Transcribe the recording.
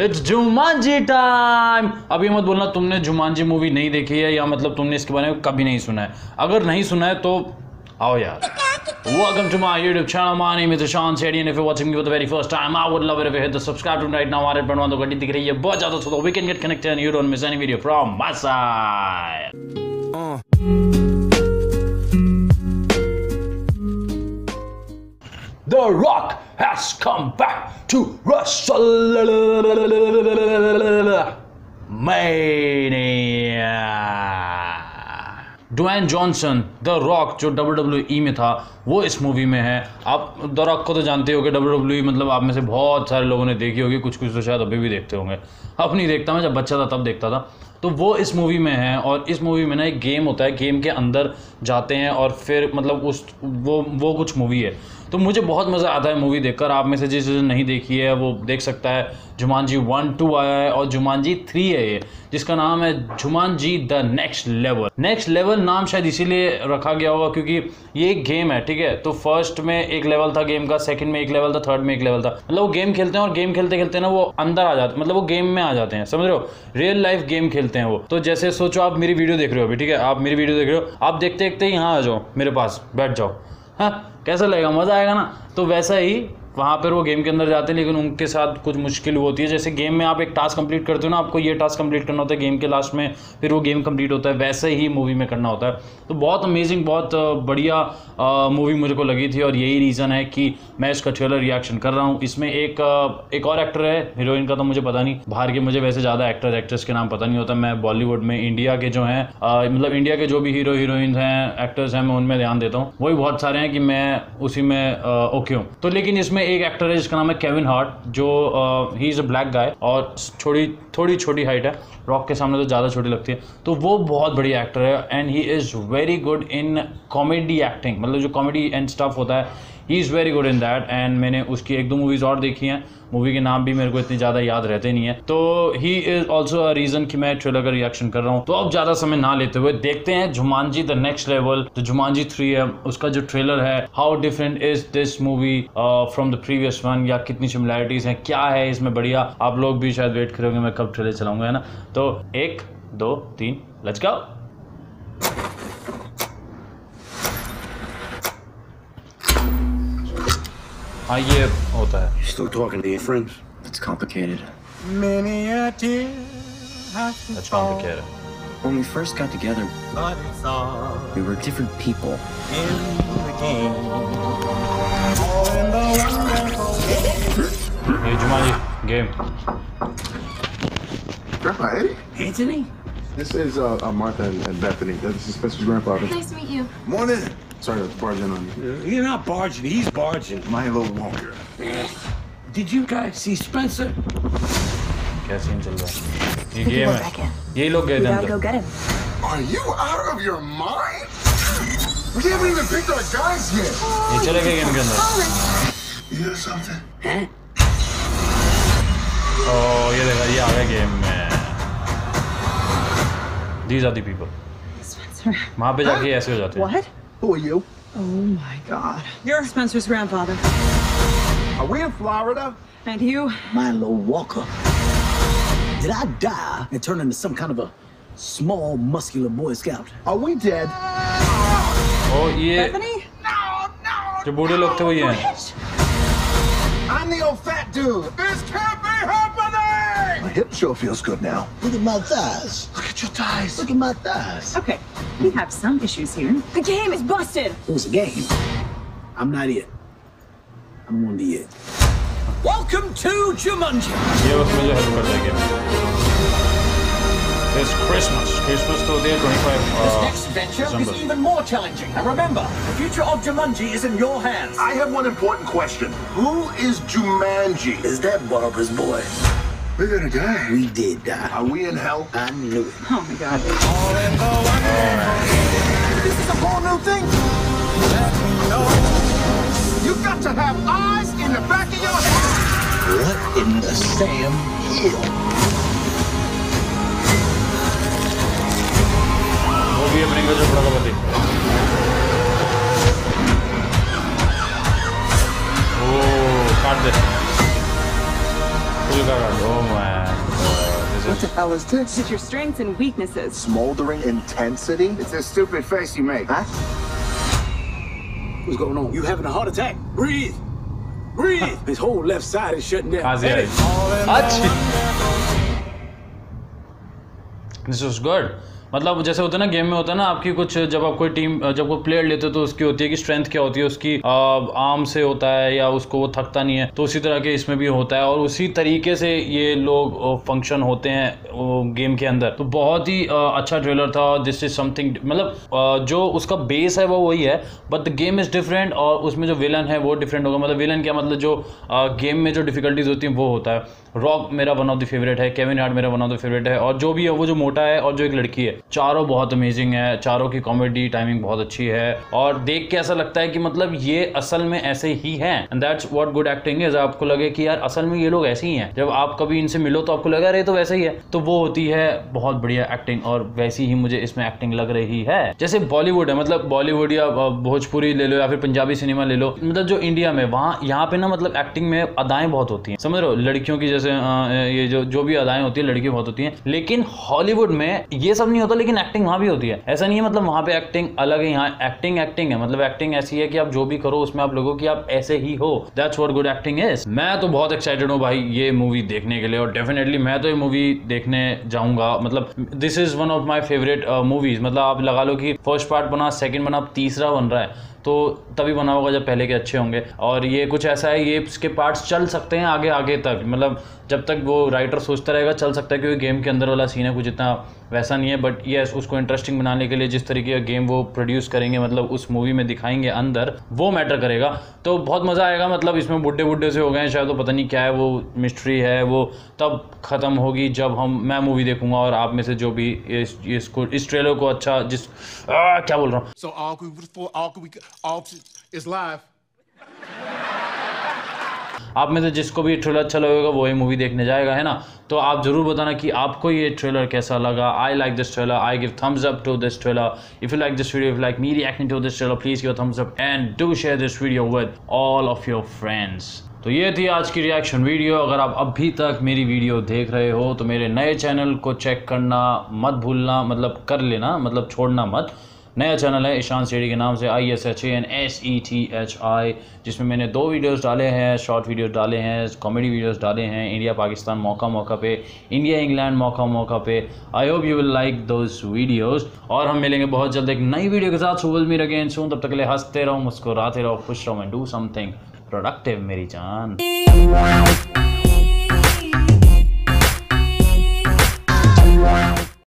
It's Jumanji time. अभी मत बोलना तुमने जुमांजी मूवी नहीं देखी है या मतलब तुमने इसके बारे में कभी नहीं सुना है। अगर नहीं सुना है तो आओ यार। Welcome to my YouTube channel. My name is Ishan Sethi and if you're watching me for the very first time, I would love it if you hit the subscribe button right now. Our button तो घड़ी दिख रही है बहुत ज़्यादा, so that we can get connected and you don't miss any video from my side. The Rock has come back to WrestleMania. Dwayne Johnson the Rock जो WWE में था वो इस मूवी में है। आप द रॉक को तो जानते हो कि WWE मतलब आप में से बहुत सारे लोगों ने देखी होगी, कुछ कुछ तो शायद अभी भी देखते होंगे। अब नहीं देखता, मैं जब बच्चा था तब देखता था। तो वो इस मूवी में है और इस मूवी में ना एक गेम होता है, गेम के अंदर जाते हैं और फिर मतलब उस वो कुछ मूवी है। तो मुझे बहुत मज़ा आता है मूवी देखकर। आप में से जिस नहीं देखी है वो देख सकता है। जुमांजी 1, 2 आया है और जुमांजी 3 है ये, जिसका नाम है Jumanji the next level. Next level नाम शायद इसीलिए रखा गया होगा क्योंकि ये एक गेम है, ठीक है। तो फर्स्ट में एक लेवल था गेम का, सेकंड में एक लेवल था, थर्ड में एक लेवल था। मतलब वो गेम खेलते हैं और गेम खेलते खेलते ना वो अंदर आ जाते, मतलब वो गेम में आ जाते हैं, समझ रहे हो। रियल लाइफ गेम खेलते हैं वो। तो जैसे सोचो आप मेरी वीडियो देख रहे हो अभी, ठीक है, आप मेरी वीडियो देख रहे हो, आप देखते देखते यहाँ आ जाओ, मेरे पास बैठ जाओ, हाँ कैसा लगेगा, मज़ा आएगा ना। तो वैसा ही वहाँ पर वो गेम के अंदर जाते हैं, लेकिन उनके साथ कुछ मुश्किल होती है। जैसे गेम में आप एक टास्क कंप्लीट करते हो ना, आपको ये टास्क कंप्लीट करना होता है गेम के लास्ट में, फिर वो गेम कंप्लीट होता है। वैसे ही मूवी में करना होता है। तो बहुत अमेजिंग, बहुत बढ़िया मूवी मुझे को लगी थी और यही रीज़न है कि मैं इसका ट्रेलर रिएक्शन कर रहा हूँ। इसमें एक और एक्टर है, हीरोइन का तो मुझे पता नहीं, बाहर के मुझे वैसे ज़्यादा एक्टर एक्ट्रेस के नाम पता नहीं होता। मैं बॉलीवुड में इंडिया के जो हैं मतलब इंडिया के जो भी हीरो हीरोइंस हैं, एक्टर्स हैं, मैं उनमें ध्यान देता हूँ। वही बहुत सारे हैं कि मैं उसी में ओके हूँ। तो लेकिन इसमें एक एक्टर है जिसका नाम है केविन हार्ट, जो he is a black guy और थोड़ी छोटी हाइट है, रॉक के सामने तो ज़्यादा छोटी लगती है। तो वो बहुत बढ़िया एक्टर है and he is very good in comedy acting, मतलब जो कॉमेडी एंड स्टफ होता है he is very good in that. And मैंने उसकी 1-2 मूवीज़ और देखी हैं, मूवी के नाम भी मेरे को इतनी ज़्यादा याद रहते नहीं है। तो he is also a reason कि मैं ट्रेलर का रिएक्शन कर रहा हूँ। तो अब ज़्यादा समय ना लेते हुए देखते हैं जुमांजी द नेक्स्ट लेवल, जो जुमांजी 3 है, उसका जो ट्रेलर है। How different is this movie from the previous one, या कितनी सिमिलैरिटीज़ हैं, क्या है इसमें बढ़िया। आप लोग भी शायद वेट करोगे मैं कब ट्रेलर चलाऊँगा, है ना। तो 1, 2, 3 लेट्स गो। हाँ ये होता है। You're still talking to your friends? It's complicated. Many a tear has fallen. That's complicated. When we first got together, we were different people. In the game. All in the wonderful game. Jumanji game. Grandpa Eddie? Anthony? This is Martha and Bethany. This is Spencer's grandfather. Nice to meet you. Morning. Sorry to barge in on you. You're not barging, he's barging. Milo Walker. Did you guys see Spencer? क्या scene चल रहा है? ये game है। ये लोग गए थे। Go get him. Are you out of your mind? We haven't even picked our guys yet. ये चले गए गेम के अंदर। You know something? हैं? Oh ये देखा, ये आ गया गेम में। These are the people. Spencer. वहाँ पे जाके ऐसे हो जाते हैं। What? Who are you? Oh my God! You're Spencer's grandfather. Are we in Florida? And you? Milo Walker. Did I die and turn into some kind of a small, muscular Boy Scout? Are we dead? Oh yeah. Bethany? No. The booty looked away. I'm the old fat dude. This can't be happening. My hip sure feels good now. Look at my thighs. Look at your thighs. Look at my thighs. Okay. We have some issues here. The game is busted. It was a game. I'm not it. I'm gonna be it. Welcome to Jumanji. ये बस मुझे help कर देंगे। This Christmas, तो दे 25 This next venture December. Is even more challenging. And remember, the future of Jumanji is in your hands. I have one important question. Who is Jumanji? Is that Barbara's boy? We did a guy. We did die. Are we in hell? I knew it. Oh my God. All in the one. This is a whole new thing. Let me know. You got to have eyes in the back of your head. What in the Sam Hill? वो भी अपने को जो पड़ा था बते। ओ काट दे। You gotta go, man. What the hell is this? It's your strengths and weaknesses. Smoldering intensity? It's a stupid face you make. Huh? What's going on? You having a heart attack? Breathe! Breathe! His whole left side is shutting down. This was good. मतलब जैसे होता है ना game में होता है ना आपकी कुछ जब आप कोई टीम जब कोई प्लेयर लेते हो तो उसकी होती है कि स्ट्रेंथ क्या होती है उसकी आर्म से होता है या उसको वो थकता नहीं है तो उसी तरह के इसमें भी होता है और उसी तरीके से ये लोग फंक्शन होते हैं गेम के अंदर। तो बहुत ही अच्छा ट्रेलर था। दिस इज समथिंग मतलब जो उसका बेस है वो वही है but the game is different और उसमें जो विलन है वो डिफरेंट होगा। मतलब विलन क्या मतलब जो गेम में जो डिफिकल्टीज होती हैं वो होता है। रॉक मेरा वन ऑफ द फेवरेट है, केविन हार्ट मेरा वन ऑफ द फेवरेट है और जो भी है वो जो मोटा है और जो एक लड़की है चारों बहुत अमेजिंग है। चारों की कॉमेडी टाइमिंग बहुत अच्छी है और देख के ऐसा लगता है कि मतलब ये असल में ऐसे ही हैं and that's what good acting is. आपको लगे कि यार असल में ये लोग ऐसे ही हैं, जब आप कभी इनसे मिलो तो आपको लगा अरे तो वैसे ही है, तो वो होती है बहुत बढ़िया एक्टिंग और वैसी ही मुझे इसमें एक्टिंग लग रही है। जैसे बॉलीवुड है मतलब बॉलीवुड या भोजपुरी ले लो या फिर पंजाबी सिनेमा ले लो मतलब जो इंडिया में वहाँ यहाँ पे ना मतलब एक्टिंग में अदाएं बहुत होती हैं, समझ लो लड़कियों की जैसे ये जो भी अदाएं होती है लड़की बहुत होती है। लेकिन हॉलीवुड में ये सब नहीं होता लेकिन एक्टिंग वहाँ भी होती है। ऐसा नहीं है मतलब वहाँ पे एक्टिंग अलग है, यहाँ एक्टिंग एक्टिंग है। मतलब एक्टिंग ऐसी है कि आप जो भी करो उसमें आप लोगों की आप ऐसे ही हो। That's what good acting is. मैं तो बहुत एक्साइटेड हूँ भाई ये मूवी देखने के लिए और डेफिनेटली मैं तो ये मूवी देखने जाऊंगा। मतलब this is one of my favourite movies. मतलब आप लगा लो कि फर्स्ट पार्ट बना, सेकेंड बना, तीसरा बन रहा है तो तभी बना होगा जब पहले के अच्छे होंगे। और ये कुछ ऐसा है ये इसके पार्ट्स चल सकते हैं आगे आगे तक, मतलब जब तक वो राइटर सोचता रहेगा चल सकता है क्योंकि गेम के अंदर वाला सीन है कुछ इतना वैसा नहीं है। बट यस उसको इंटरेस्टिंग बनाने के लिए जिस तरीके का गेम वो प्रोड्यूस करेंगे मतलब उस मूवी में दिखाएंगे अंदर वो मैटर करेगा तो बहुत मज़ा आएगा। मतलब इसमें बुढ़े बुढ़े से हो गए शायद तो पता नहीं क्या है वो मिस्ट्री है वो तब ख़त्म होगी जब मैं मूवी देखूंगा और आप में से जो भी इस ट्रेलर को अच्छा जिस क्या बोल रहा हूँ आप में से जिसको भी ट्रेलर अच्छा लगेगा वो ये मूवी देखने जाएगा है ना। तो आप ज़रूर बताना कि आपको ये ट्रेलर कैसा लगा। I like this trailer, I give thumbs up to this trailer. If you like this video, if like me reacting to this trailer, please give thumbs up and do share this video with all of your friends. तो ये थी आज की reaction video. अगर आप अभी तक मेरी वीडियो देख रहे हो तो मेरे नए चैनल को चेक करना मत भूलना, मतलब कर लेना मतलब छोड़ना मत। नया चैनल है ईशान सेठी के नाम से, ISHANSETHI, जिसमें मैंने 2 वीडियोस डाले हैं, शॉर्ट वीडियोस डाले हैं, कॉमेडी वीडियोस डाले हैं, इंडिया पाकिस्तान मौका मौका पे, इंडिया इंग्लैंड मौका मौका पे। I hope you will like those videos और हम मिलेंगे बहुत जल्द एक नई वीडियो के साथ। So will me again soon. तब तक के लिए हंसते रहो, मुस्कुराते रहो, खुश रहो एंड डू समथिंग प्रोडक्टिव मेरी जान।